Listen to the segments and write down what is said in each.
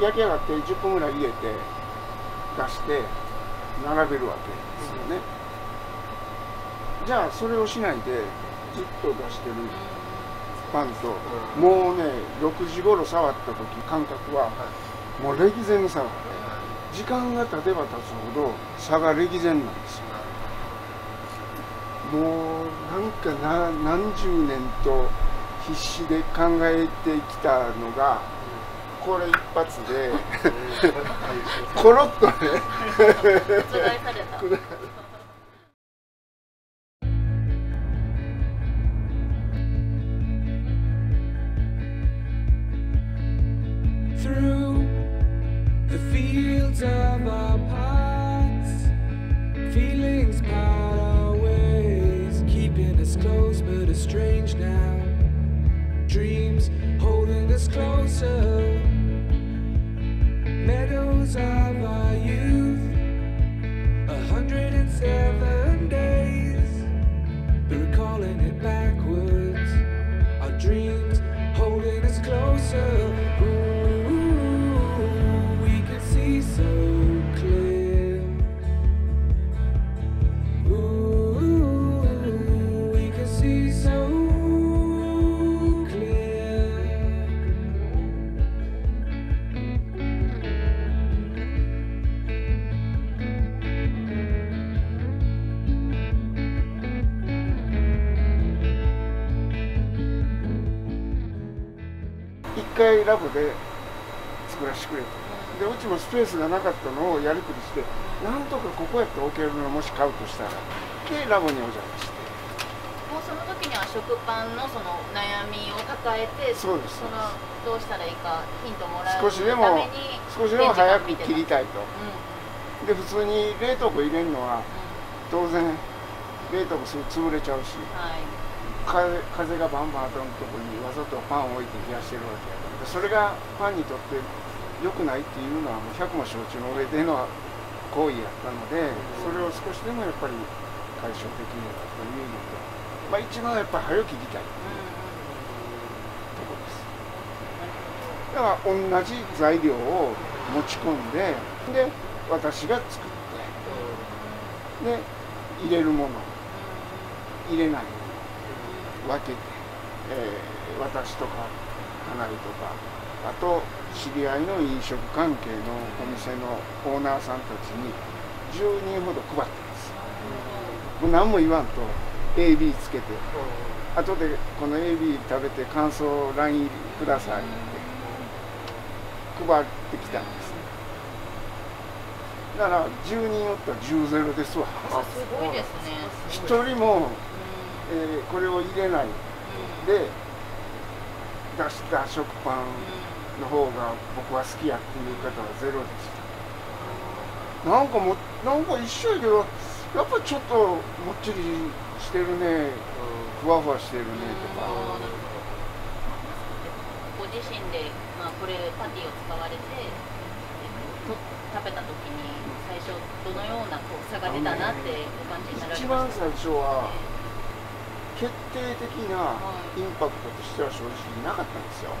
焼き上がって10分ぐらい入れて出して並べるわけですよね。じゃあそれをしないでずっと出してるパンと、もうね6時ごろ触った時感覚はもう歴然差がある。時間が経てば経つほど差が歴然なんですよ。もうなんか何十年と必死で考えてきたのがこれ一発でコロッとねMeadows of our youth, 107 days, but we're calling it backwards. Our dreams holding us closer. Ooh, we can see so clear. Ooh, we can see so clear.1回ラボで作らせてくれと。でうちもスペースがなかったのをやりくりして、なんとかここやって置けるのもし買うとしたらでラボにお邪魔して、もうその時には食パンのその悩みを抱えて、そうです、そのどうしたらいいかヒントもらうために少しでも早く切りたいと、うん、で普通に冷凍庫入れるのは、当然冷凍庫すぐ潰れちゃうし、はい、風がバンバン当たるところにわざとパンを置いて冷やしてるわけやから、それがパンにとって良くないっていうのはもう百も承知の上での行為やったので、それを少しでもやっぱり解消できればというのと、まあ、一番やっぱり早起きたいというところです。だから同じ材料を持ち込んで、で私が作って、で入れるもの入れないもの分けて、私とか花火とか、あと知り合いの飲食関係のお店のオーナーさんたちに10人ほど配ってます。もう何も言わんと AB つけて、後でこの AB 食べて感想 LINE くださいって配ってきたんですね。だから10人おったら10ゼロですわ。あ、すごいですね。1人もこれを入れないで出した食パンの方が僕は好きやっていう方はゼロでした。なんか一緒やけど、やっぱちょっともっちりしてるね、ふわふわしてるねとか。ご自身で、まあ、これパティを使われて食べた時に最初どのようなこう差が出たなってお感じになられました？一番最初は決定的なインパクトとしては正直なかったんですよ。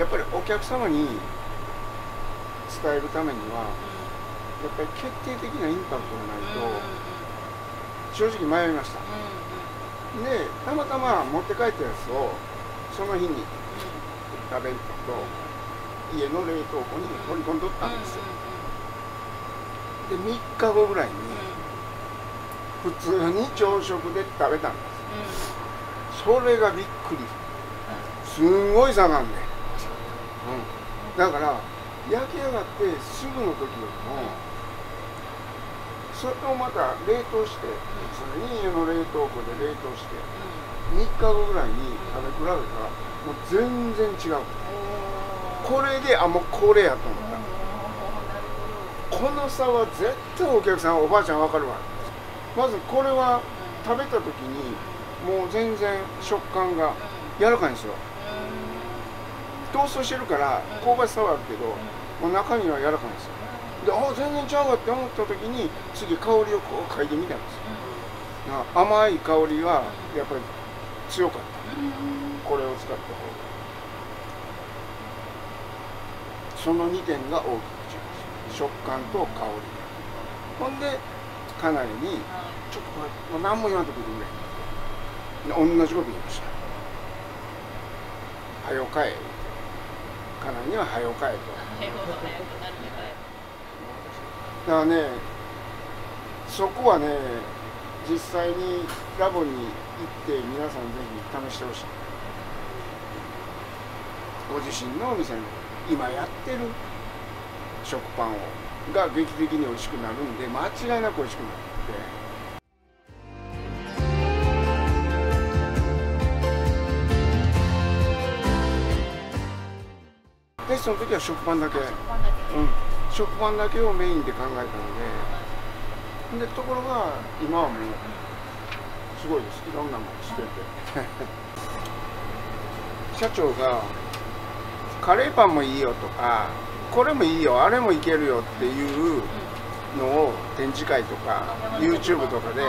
やっぱりお客様に伝えるためにはやっぱり決定的なインパクトがないと正直迷いました。でたまたま持って帰ったやつをその日に食べると家の冷凍庫に放り込んどったんですよ。で3日後ぐらいに普通に朝食で食べたんです、うん、それがびっくり、すんごい差があんね、うん、だから焼き上がってすぐの時よりもそれをまた冷凍して、それに家の冷凍庫で冷凍して3日後ぐらいに食べ比べたらもう全然違う。これでもうこれやと思った。この差は絶対お客さん、おばあちゃん分かるわ。まずこれは食べた時にもう全然食感が柔らかいんですよ。トーストしてるから香ばしさはあるけど、もう中身は柔らかいんですよ。で、ああ全然ちゃうわって思った時に次香りをこう嗅いでみたんですよ。甘い香りはやっぱり強かった、これを使った方が。その2点が大きく違う。食感と香り。ほんで家内に「ちょっとこれ何も言わんとくるぐらい」同じこと言いました。「はよかえ」家内には「はよかえ」と。だからね、そこはね、実際にラボに行って皆さんぜひ試してほしい。ご自身のお店の今やってる食パンを。が劇的に美味しくなるんで、間違いなく美味しくなって。でその時は食パンだけ、食パンだけをメインで考えたので、でところが今はもうすごいです。いろんなものしてて社長がカレーパンもいいよとか、これもいいよ、あれもいけるよっていうのを展示会とか YouTube とかで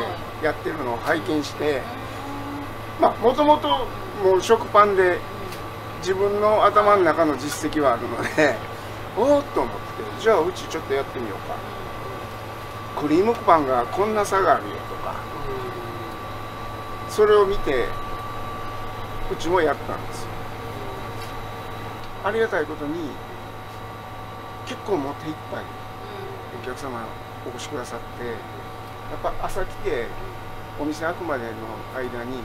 やってるのを拝見して、まあもともと食パンで自分の頭の中の実績はあるのでおおっと思って、じゃあうちちょっとやってみようか、クリームパンがこんな差があるよとか、それを見てうちもやったんです。ありがたいことに結構もう手いっぱいお客様お越しくださって、やっぱ朝来てお店開くまでの間に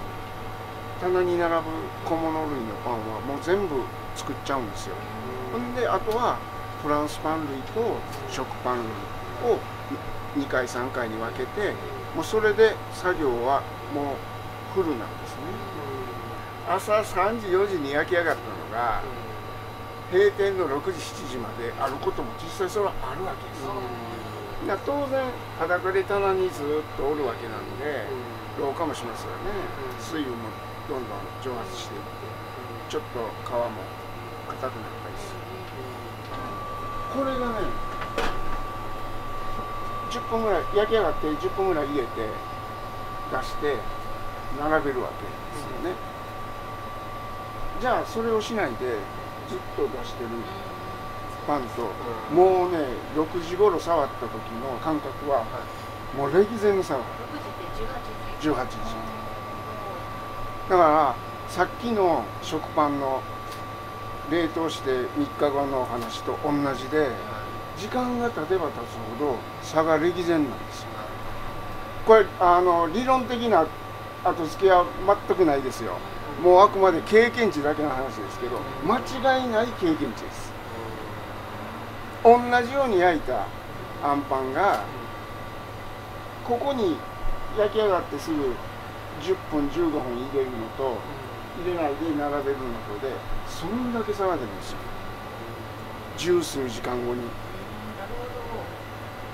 棚に並ぶ小物類のパンはもう全部作っちゃうんですよ。ほんであとはフランスパン類と食パン類を2回3回に分けて、もうそれで作業はもうフルなんですね。朝3時4時に焼き上がったのが閉店の6時7時まであることも実際それはあるわけです。だから当然裸で棚にずっとおるわけなんで老化もしますよね。水分もどんどん蒸発していって、ちょっと皮も硬くなったりする。これがね10分ぐらい焼き上がって10分ぐらい入れて出して並べるわけですよね。じゃあそれをしないでずっと出してるパンと、もうね6時頃触った時の感覚はもう歴然の差がある。18時だからさっきの食パンの冷凍して3日後の話と同じで、時間が経てば経つほど差が歴然なんですよ。これ理論的な後付けは全くないですよ。もうあくまで経験値だけの話ですけど、間違いない経験値です。同じように焼いたあんパンがここに焼き上がってすぐ10分15分入れるのと入れないで並べるのとで、そんだけ差が出るんですよ、十数時間後に。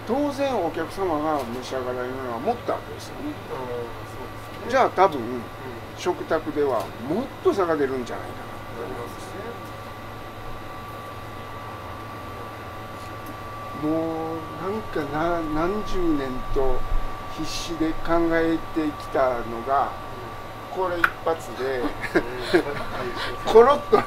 当然お客様が召し上がられるのはもっと後ですよね。じゃあ多分食卓ではもっと差が出るんじゃないかなと思いますね。もうなんか何十年と必死で考えてきたのがこれ一発でコロッとね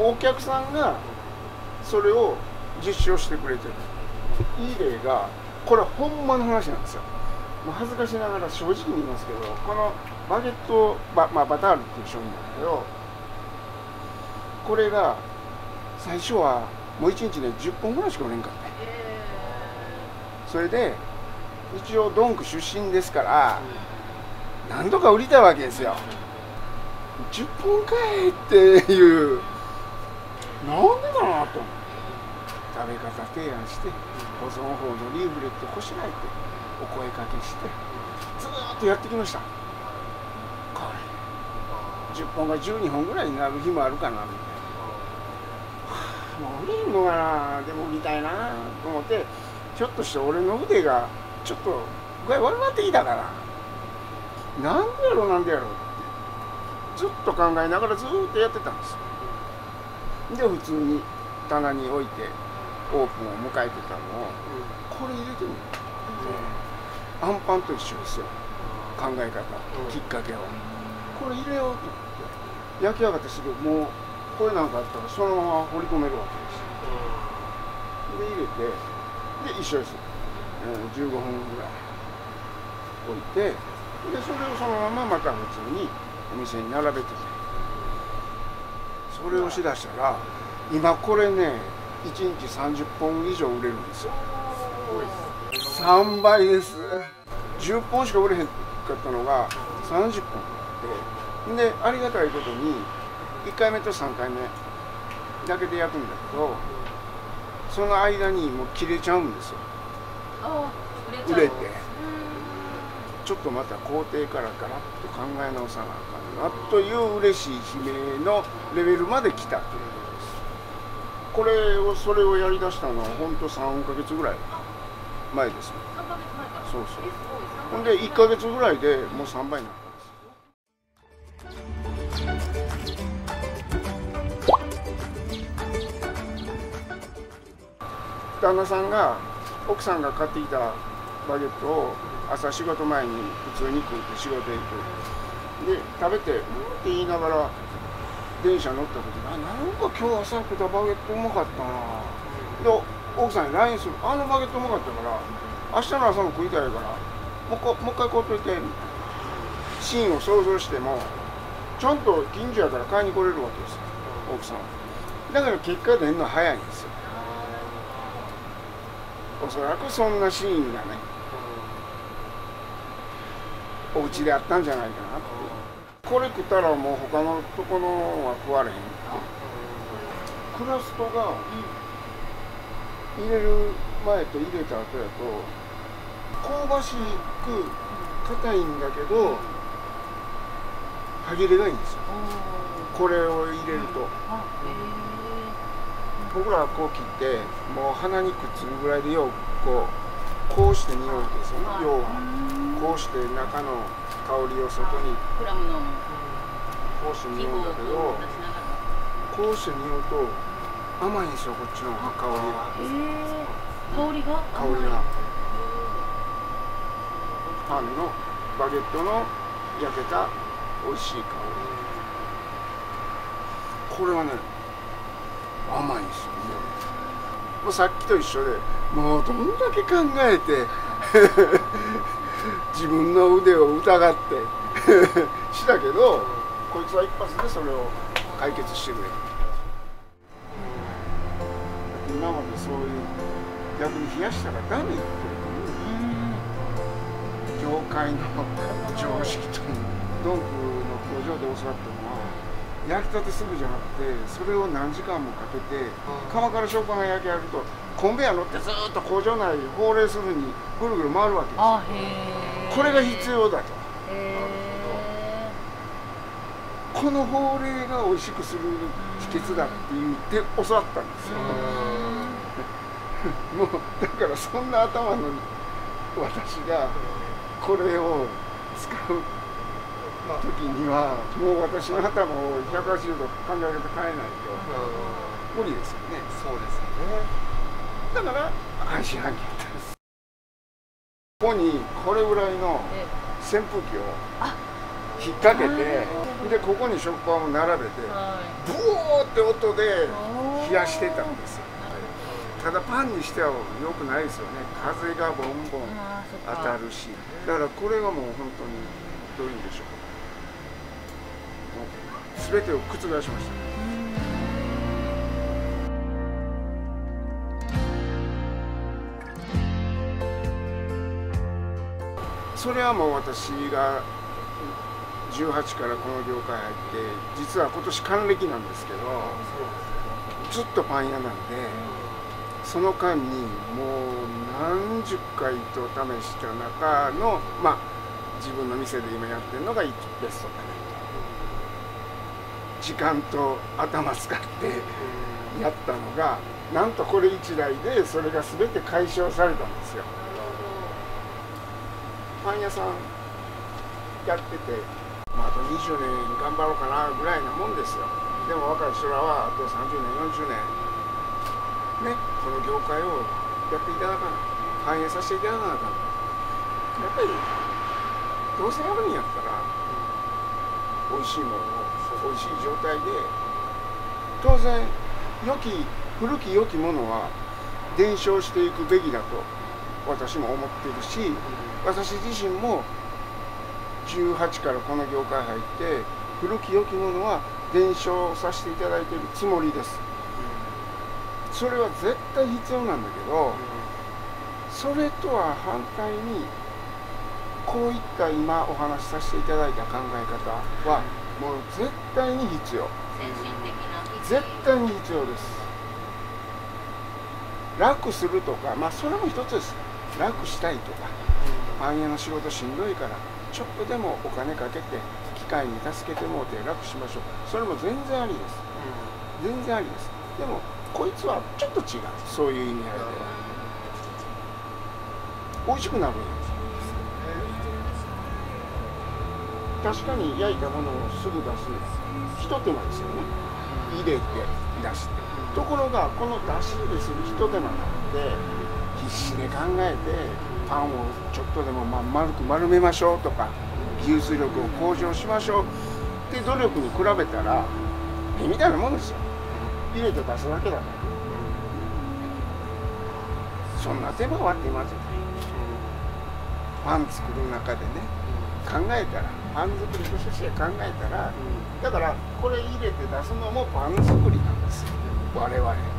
お客さんがそれを実証してくれてる。いい例が、これはほんまの話なんですよ。もう恥ずかしながら正直に言いますけど、このバゲット バタールっていう商品なんだけど、これが最初はもう1日ね10本ぐらいしか売れんかった、それで一応ドンク出身ですから何度か売りたいわけですよ。10本かいっていう。なんでかなと思って食べ方提案して、保存法のリーフレットこしらえてお声かけしてずっとやってきました。これ10本が12本ぐらいになる日もあるかなみたいな、もう売れるのかな、でも売りたいなと思って、ひょっとして俺の腕がちょっと具合悪くなってきたから、なんでやろうなんでやろうってずっと考えながらずっとやってたんです。で普通に棚に置いてオープンを迎えてたのを、これ入れてみよう、アンパンと一緒ですよ、考え方、きっかけは。これ入れようと思って焼き上がってすぐ、もうこれなんかあったらそのまま掘り込めるわけです。で入れて、で一緒です、15分ぐらい置いて、でそれをそのまままた普通にお店に並べてて、それをしだしたら今これね、1日30本以上売れるんですよ。3倍です。10本しか売れへんかったのが30本で、ありがたいことに1回目と3回目だけで焼くんだけど、その間にもう切れちゃうんですよ、売れて。ちょっとまた工程からガラッと考え直さなあかんなという嬉しい悲鳴のレベルまで来たということです。これをそれをやりだしたのはほんと3ヶ月ぐらい前ですね。そうそう。ほんで1ヶ月ぐらいでもう3倍になった。旦那さんが、奥さんが買ってきたバゲットを朝仕事前に普通に食うて仕事へ行くで、食べて「うん」って言いながら電車乗った時に「あ、なんか今日朝食ったバゲットうまかったな」で奥さんに LINE する「あのバゲットうまかったから明日の朝も食いたいからもう一回買っといて」みたいなシーンを想像しても、ちゃんと近所やから買いに来れるわけですよ、奥さんは。だから結果出るのは早いんですよ。おそらくそんなシーンがね、お家であったんじゃないかなって。これ食ったらもう他のところは食われへんって。クラストが入れる前と入れた後やと香ばしく硬いんだけど歯切れがいいんですよ、これを入れると。僕らはこう切って、もう鼻にくっつくぐらいでよくこうして匂うですよね。ようこうして中の香りを外にこうして匂うんだけど、こうして匂うと甘いんですよ、こっちの香りが。香りがパンのバゲットの焼けた美味しい香り。これはね、甘いですよね。もうさっきと一緒で、もうどんだけ考えて自分の腕を疑ってしたけど、こいつは一発でそれを解決してくれる。今までそういう逆に冷やしたらダメっていう業界の常識と、ドンクの工場で教わったのは、焼きたてすぐじゃなくて、それを何時間もかけて窯から食パンが焼き上げると、コンベヤ乗ってずっと工場内を放冷するにぐるぐる回るわけです。これが必要だと。この放冷が美味しくする秘訣だって言って教わったんですよ。もうだから、そんな頭の私がこれを使う時にはもう私の頭を180度考え方変えないと無理ですよね。そうですよね。だから半信半疑やったんです。ここにこれぐらいの扇風機を引っ掛けて、でここに食パンを並べてブオーって音で冷やしてたんですよ。ただパンにしては良くないですよね、風がボンボン当たるし。だからこれがもう本当にどういうんでしょう、全てを覆しました。それはもう私が18からこの業界入って、実は今年還暦なんですけど、ずっとパン屋なんで、その間にもう何十回と試した中の、まあ自分の店で今やってるのがベストだね。時間と頭使ってやったのが、なんとこれ1台でそれが全て解消されたんですよ。パン屋さんやってて、あと20年頑張ろうかなぐらいなもんですよ。でも若い人らはあと30年40年ね、この業界をやっていただかない、反映させていただかなかった。やっぱりどうせやるんやったら美味しいものを美味しい状態で、当然古き良きものは伝承していくべきだと私も思ってるし、私自身も18からこの業界入って古き良きものは伝承させていただいているつもりです。それは絶対必要なんだけど、それとは反対にこういった今お話しさせていただいた考え方はもう絶対に必要、絶対に必要です。楽するとか、まあそれも一つです。楽したいとか、繁栄の仕事しんどいからちょっとでもお金かけて機械に助けてもうて楽しましょう、それも全然ありです、全然ありです。でもこいつはちょっと違う、そういう意味合いでは美味しくなるんです。確かに焼いたものをすぐ出すひと手間ですよね、入れて出して。ところがこの出し入れするひと手間なので必死で考えてパンをちょっとでも丸く丸めましょうとか技術力を向上しましょうって努力に比べたらみたいなもんですよ。入れて出すだけだから、そんな手間は出ません。パン作る中でね、考えたらパン作りとして考えたら、だからこれ入れて出すのもパン作りなんですよ我々。